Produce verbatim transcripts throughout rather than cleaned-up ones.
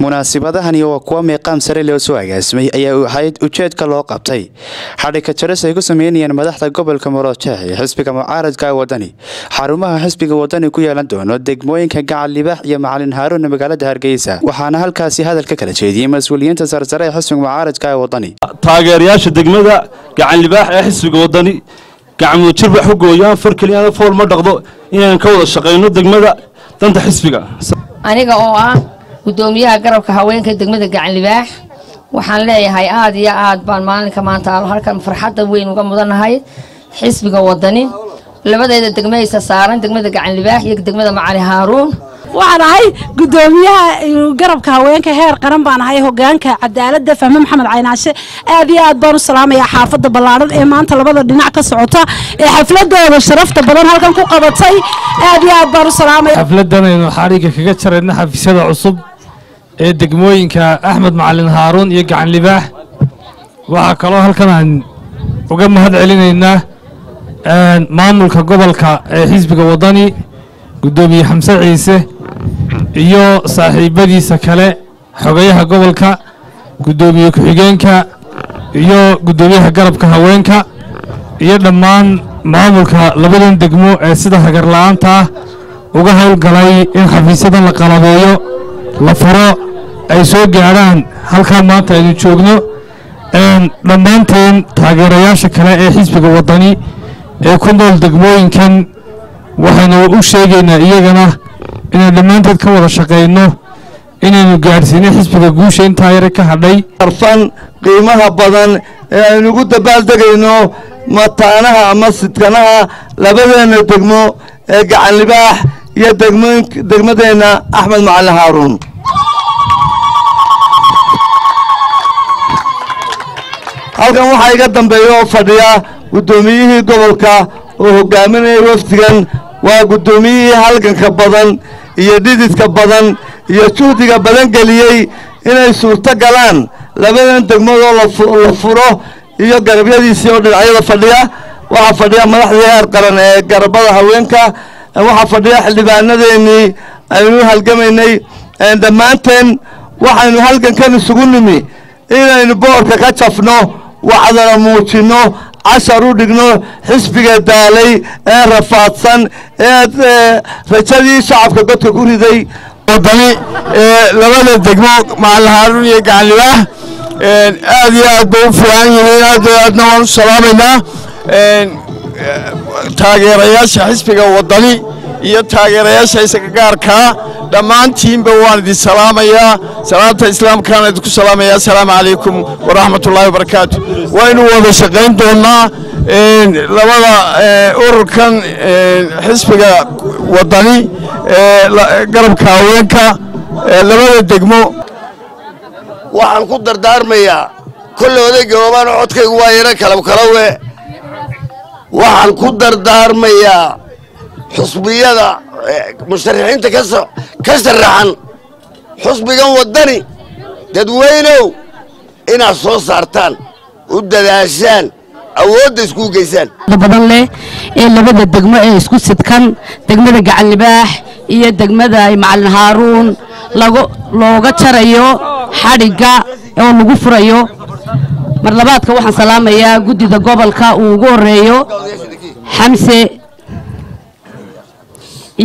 munaasibadahani waa kuwa meeqaam sare loo soo agaasimay ayaa waxay ujeedka loo qabtay xariga jaris ay ku sameeyeen madaxda gobolka Muruujaha xisbiga mucaaradka wadani xarumaha xisbiga wadani ku yeelan doona degmooyinka Gacal Libaax iyo Macalin Haaroon magaalada Hargeysa waxaana halkaasi hadalka kala jeediyay mas'uuliyiinta sarsare ee xisbiga mucaaradka wadani taageerayaasha degmada Gacal Libaax ee xisbiga wadani gacmo jirba xogooyaan farkaliyaana fool ma dhaqdo inaan ka wada shaqeyno degmada danta xisbiga aniga oo ah gudoomiyaha garabka haweenka degmada Gacal Libaax waxaan leeyahay aad iyo aad baan maalinka maanta halkan farxadda weyn uga mudanahay xisbiga wadani labadeeda degmaysa saaran degmada Gacal Libaax iyo degmada Macalin Haaroon waxaanahay gudoomiyaha garabka haweenka heer qaran baan ahay hogaanka cadaaladda Fahme Maxamed Caynaashe aad iyo aad baan u salaamayaa xaafadda ballaaran ee maanta labada dhinac ka socota ee xafladooda sharafta badan halkan ku qabatay aad iyo aad baan u salaamayaa xafladan aynu xariiga kaga jareedna xafiisyada cusub ee degmooyinka Axmed Macalin Haaroon iyo Gacal Libaax waxa kaloo halkan aan uga mahad celinaynaa maamulka gobolka ee xisbiga wadani gudoomiye Xamse Ciise iyo saaxiibadiisa kale xogayaha gobolka gudoomiye ku-xigeenka iyo gudoomiyaha garabka haweenka iyo dhammaan maamulka labadan degmo ee sida hagar la'aanta uga hawlgalay in xafiisyada la qalabeeyo la furo ay soo gaaraan halka maanta aynu joogno een dhammaanteen taageerayaasha kale ee xisbiga wadani ee ku nool degmooyinkan waxaanu u sheegaynaa iyagana inaan dhammaanteed ka wada shaqeyno inaanu gaarsiino xisbiga guusha intaa yar ka hadhay arfan qiimaha badan ee aan ugu dabaaldegayno mataanaha ama sidkanaha labadeena degmo ee Gacal Libaax iyo degmooyinka degmadeena Axmed Macalin Haaroon halkan waxa iga dambeeyo fadhiya gudoomiyihii gobolka oo hogaaminaya wafdigan waa gudoomiyihii halganka badan iyo dhididka badan iyo juhdiga badan galiyay inay suurto galaan labadan degmadoo la furo iyo garabyadiisii oo dhinacyada fadhiya waxaa fadhiya madaxdii heer qaran ee garabada haweenka waxaa fadhiya xildhibaanadeenii aynu halgamaynay dhammaanteen waxaynu halgankan isugu nimi inaynu boorka ka jafno waxdana muujino عشر ودقنو حسبي قدالي ايه رفاطسان ايه رجالي شعب كبت كوري داي وضعي ايه لما ندقنو مع الهارون يقع لله ايه ايه دون فيان يلي ايه نوان السلامينا ايه تاقيرياش حسبي قوضاني ايه تاقيرياش حسكاركا دمان تيم بوان دي سلاميا سلامة الإسلام كانت كو سلاميا السلام عليكم ورحمة الله وبركاته وينو وضع شقين دولنا لوضع أوركان حسبك وطني قرب كاوينكا لوضع دقمو وحن قدر دار ميا كل وضع جوابان عدكي قوائرا كلام كلاوي وحن قدر دار ميا حسبيا دا مشترحين تكسر كسر عن حسبي قوة الدني تدوينه إن الصوص عرتان وده العشان أو وده سكوك إنسان. بدل لي اللي بدأ الدجمة سكوك سكان دجمة الجعل الباح هي الدجمة ده مع الهارون لو لو قتر أيوه حرقة أو نقفر أيوه مرلبات كوحن سلام يا جدي ده قبل كا وقور أيوه حمسة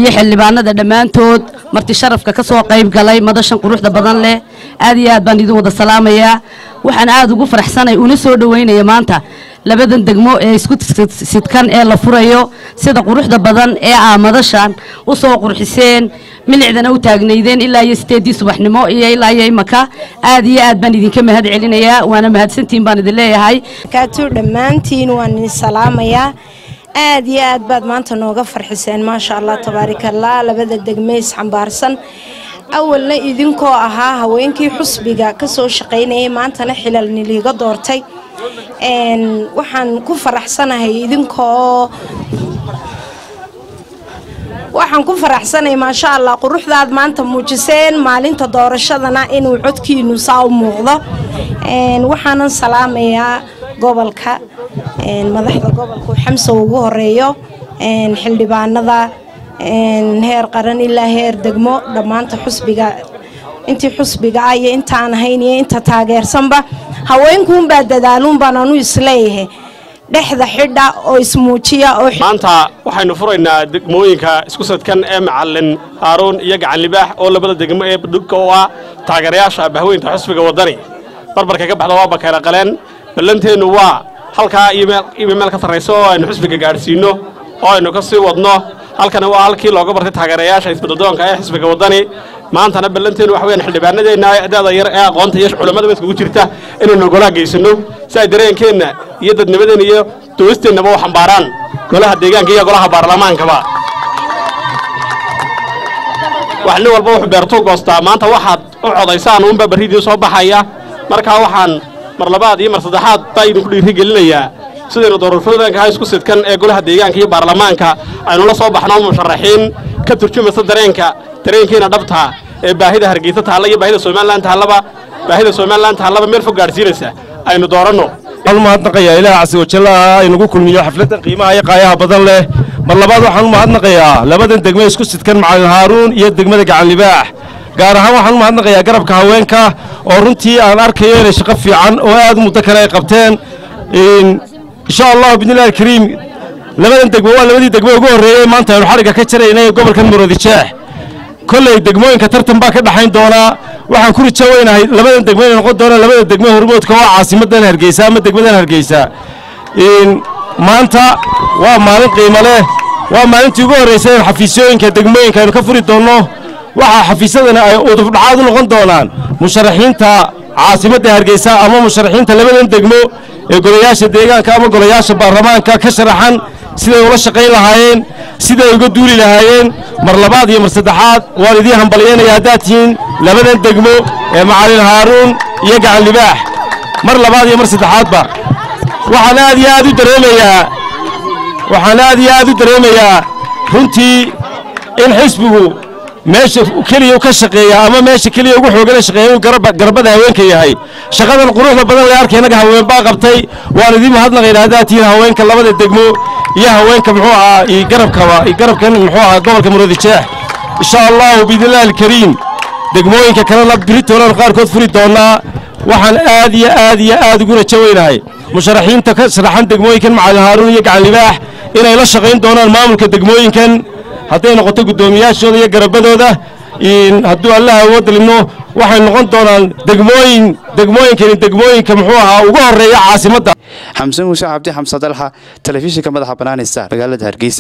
يح اللي بعنا ده دمان تود مرت الشرف ككسوة قريب قلي مدشن قروح ده بدن له أدي أدبان يدوه ده السلام يا وحن أدو قفر حسنا يونسوا دوينه يا مانتا لبدن دجمو يسكت سكان إيه لفريو سيد قروح ده بدن إيه مدشان وصو قروح حسين من عندنا وتاجنيدين إلا يستدي صبح نمو إيه إلا يي مكا أدي أدبان يدين كم هاد علينا يا وأنا مهاد سنتين بان دلية هاي كاتور دمان تين وان السلام يا aad iyo aad baad maanta nooga farxiseen ma sha Allah tabaaraka Allah labada degmays xambaarsan awalna idinkoo ahaa haweenkii xusbiga ka soo shaqeynayay maanta la xilalni liiga doortay een waxaan ku faraxsanahay idinkoo waxaan ku faraxsanahay ma sha Allah quruxdaad maanta muujiseen maalinta doorashadana inuu codkiinu saaw muuqdo een waxaan salaamayaa gobolka een madaxda gobolku Xamse ugu horeeyo een xildhibaanada een heer qaran ilaa heer degmo dhamaanta xusbiga intii xusbiga iyo intaan hayniye inta taageersanba haweenkuun baa dadaalun baan anu isleeyahay dhexda xidha oo ismuujiya oo maanta waxaanu furaynaa degmooyinka isku sadkan ee macallin Aaron iyo gacan libaax oo labada degmo ee dhulka waa taageerayaasha bahweynta xusbiga wadani barbarka ka baxda waa bakayra qaleen balanteenu waa halka iyo meel ka sareyso aynu xusbiga gaarsiino oo aynu ka sii wadno halkana waa halkii looga bartay taageerayaasha isbaddoonka ee xusbiga wadani maantana balanteenu wax weyn xildhibaanadeena ay adada yar ee aqoonta iyo culimada isku jirta inaynu golaha geysano saa dareenkeena iyo dadnimadeena iyo toosteena wax xambaaraan golaha deegaanka iyo golaha baarlamaanka ba waxna walba wax beerto goosta maanta waxaad u codaysaan uun ba bariidii soo baxaya marka waxaan mar labaad iyo mar saddexaad taayid ku dhiiri gelinayaa sidoo doorashooyinka ay isku sidkan ee golaha deegaanka iyo baarlamaanka aynu la soo baxno musharaxiin ka turjumada dareenka dareenkeena dhabta ee baahida hargeysa taala iyo baahida Soomaaliland taalaba baahida Soomaaliland taalaba meel fog gaarsiinaysa aynu doorano المهدنقيا إلى عسى وجلها ينقول كل مياه حفلة قيمة هي قاية بدل له مرلبات وحن مهدنقيا لبدن دقمة سكوت كان مع هارون يدقمة كعن لباح قارها وحن مهدنقيا قرب كهوينك ورنتي أنا أركيان شقفي عن واد متكرر قبتين إن شاء الله بإذن الله الكريم لبدن دقمة لبدي دقمة يقول رأي ما أنت الحركة كتير إني قبل كم مرة دشة كل الدقمة كثرت باك الحين دولا waxaan ku rijaweynaa labada degmo inaan qod doona labada degmo hormoodka waa caasimadan Hargeysa ama degmadan Hargeysa in maanta waa maalin qiimo leh waa maalintii ugu horeysay xafiisyooyinka degmooyinka ay ka furi doono waxa xafiisadana ay u dufdhacaad noqon doonaan musharaxiinta caasimadan Hargeysa ama musharaxiinta labada degmo ee golayaasha deegaanka ama golayaasha baarlamaanka ka sharaxan sida ay ula shaqeyn lahaayeen sida ay uga duuli lahaayeen mar labaad iyo mar saddexaad waan idin hambalyeynaya hadaatiin لماذا تجمع معالي هارون يجعل اللباح مر لبعض يمر ستحات با وحناد يا ذو دريميا وحناد يا ذو دريميا كنتي إن حسبه ماشي كلي وكشقية أما ماشي كلي وروح وقال شقية وقرب قربتها وينك يا هاي شقاد القروح بدل يارك هنا قهوة باقبتي وأنا ذي ما هضنا غير هذاتي هوينك لماذا تجمع يا هوينك محوها يقرب كوا يقرب كان محوها قبل كمرود الشاه إن شاء الله وبإذن الله الكريم degmooyinka kala la biritoolal qaar kood furi doona waxaan aad iyo aad iyo aad ugu rajaynahay musharaxiinta ka sharaxan degmooyinkan Macalin Haaruun iyo Gacan Libaax inay la shaqeyn doonaan maamulka degmooyinkan haday noqoto gudoomiyaashooda iyo garabadooda in haddii Allah wadlino waxay noqon doonaan degmooyin degmooyinkan degmooyinka muxuu ahaa ugu horeeya caasimadda Xamsan Muuse Cabdi Xamsadalha telefishinka madaxa banaan ee magaalada Hargeysa